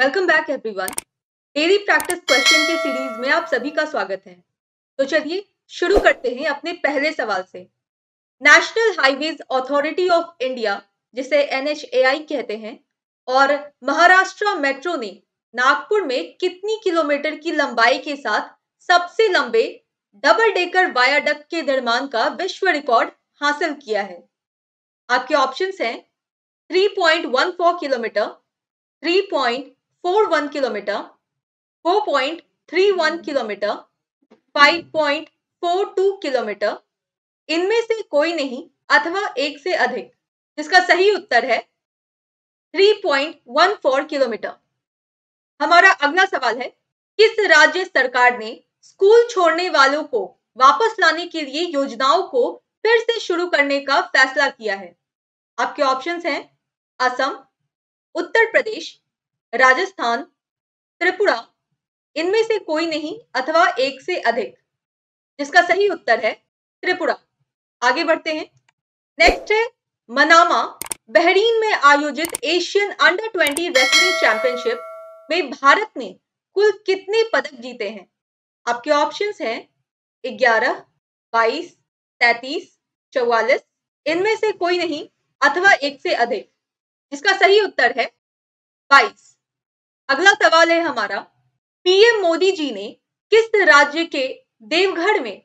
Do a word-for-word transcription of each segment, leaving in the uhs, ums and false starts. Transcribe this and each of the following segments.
Welcome back everyone. Daily practice question के series में आप सभी का स्वागत है। तो चलिए शुरू करते हैं अपने पहले सवाल से। National highways authority of India जिसे एन एच ए आई कहते हैं और महाराष्ट्र मेट्रो ने नागपुर में कितनी किलोमीटर की लंबाई के साथ सबसे लंबे डबल डेकर वायाडक्ट के निर्माण का विश्व रिकॉर्ड हासिल किया है? आपके ऑप्शंस हैं three point one four kilometre, three point four one kilometre, four point three one kilometre, five point four two kilometre. इनमें से कोई नहीं अथवा एक से अधिक। जिसका सही उत्तर है three point one four kilometre. हमारा अगला सवाल है, किस राज्य सरकार ने स्कूल छोड़ने वालों को वापस लाने के लिए योजनाओं को फिर से शुरू करने का फैसला किया है? आपके ऑप्शंस हैं असम, उत्तर प्रदेश, राजस्थान, त्रिपुरा। इनमें से कोई नहीं अथवा एक से अधिक। जिसका सही उत्तर है त्रिपुरा। आगे बढ़ते हैं। नेक्स्ट है मनामा। बहरीन में आयोजित Asian under twenty wrestling championship में भारत ने कुल कितने पदक जीते हैं? आपके ऑप्शंस हैं ग्यारह, बाईस, तैंतीस, चौवालीस। इनमें से कोई नहीं अथवा एक से अधिक। जिसका सही उत्तर है बाईस। अगला सवाल है हमारा, पी एम मोदी जी ने किस राज्य के देवघर में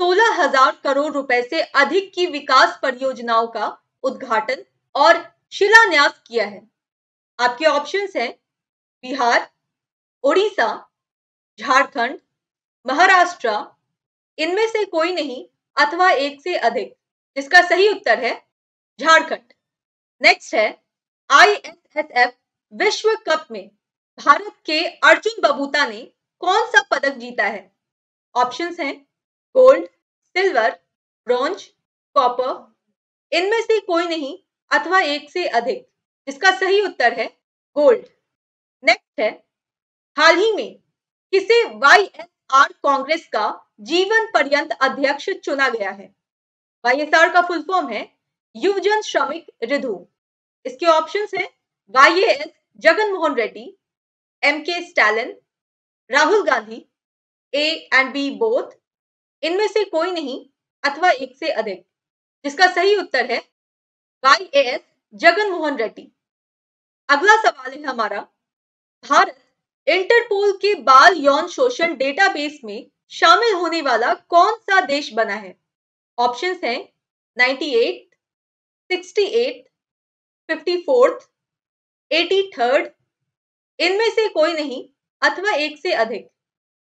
सोलह हजार करोड़ रुपए से अधिक की विकास परियोजनाओं का उद्घाटन और शिलान्यास किया है? आपके ऑप्शंस हैं बिहार, उड़ीसा, झारखंड, महाराष्ट्र। इनमें से कोई नहीं अथवा एक से अधिक। जिसका सही उत्तर है झारखंड। नेक्स्ट है, आई एस एस एफ विश्व कप में भारत के अर्जुन बबूता ने कौन सा पदक जीता है? ऑप्शंस हैं गोल्ड, सिल्वर, ब्रॉन्ज, कॉपर। इनमें से कोई नहीं अथवा एक से अधिक। जिसका सही उत्तर है गोल्ड। नेक्स्ट है, हाल ही में किसे वाई एस आर कांग्रेस का जीवन पर्यंत अध्यक्ष चुना गया है? वाई एस आर का फुल फॉर्म है युवा श्रमिक रिधु। इसके ऑप्शंस हैं Y S Jagan Mohan Reddy, M K Stalin, Rahul Gandhi, A and B both. इनमें से कोई नहीं अथवा एक से अधिक। जिसका सही उत्तर है वाई एस जगन मोहन रेड्डी। अगला सवाल है हमारा, भारत इंटरपोल के बाल यौन शोषण डेटाबेस में शामिल होने वाला कौन सा देश बना है? ऑप्शंस हैं अट्ठानवे, अड़सठ, चौवन, तिरासी। इनमें से कोई नहीं अथवा एक से अधिक।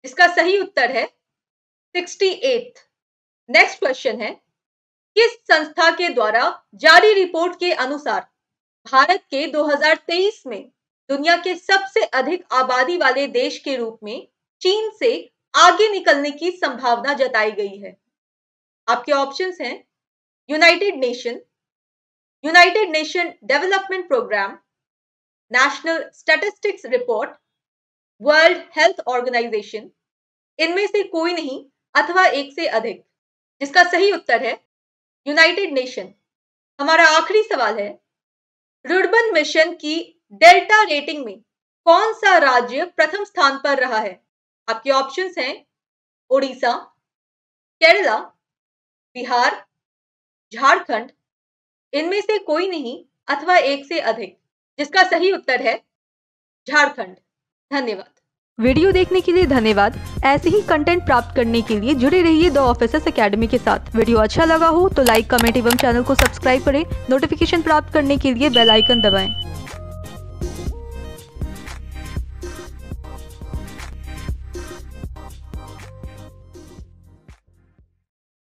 इसका सही उत्तर है अड़सठ। नेक्स्ट क्वेश्चन है, किस संस्था के द्वारा जारी रिपोर्ट के अनुसार भारत के दो हजार तेईस में दुनिया के सबसे अधिक आबादी वाले देश के रूप में चीन से आगे निकलने की संभावना जताई गई है? आपके ऑप्शंस हैं United Nation, United Nation Development Programme, National Statistics Report, World Health organisation. इनमें से कोई नहीं अथवा एक से अधिक। जिसका सही उत्तर है यूनाइटेड नेशन। हमारा आखिरी सवाल है, रुर्बन मिशन की डेल्टा रेटिंग में कौन सा राज्य प्रथम स्थान पर रहा है? आपके ऑप्शंस हैं ओडिशा, केरला, बिहार, झारखंड। इनमें से कोई नहीं अथवा एक से अधिक। जिसका सही उत्तर है झारखंड। धन्यवाद। वीडियो देखने के लिए धन्यवाद। ऐसे ही कंटेंट प्राप्त करने के लिए जुड़े रहिए द ऑफिसर्स अकेडमी के साथ। वीडियो अच्छा लगा हो तो लाइक, कमेंट एवं चैनल को सब्सक्राइब करें। नोटिफिकेशन प्राप्त करने के लिए बेल आइकन दबाएं।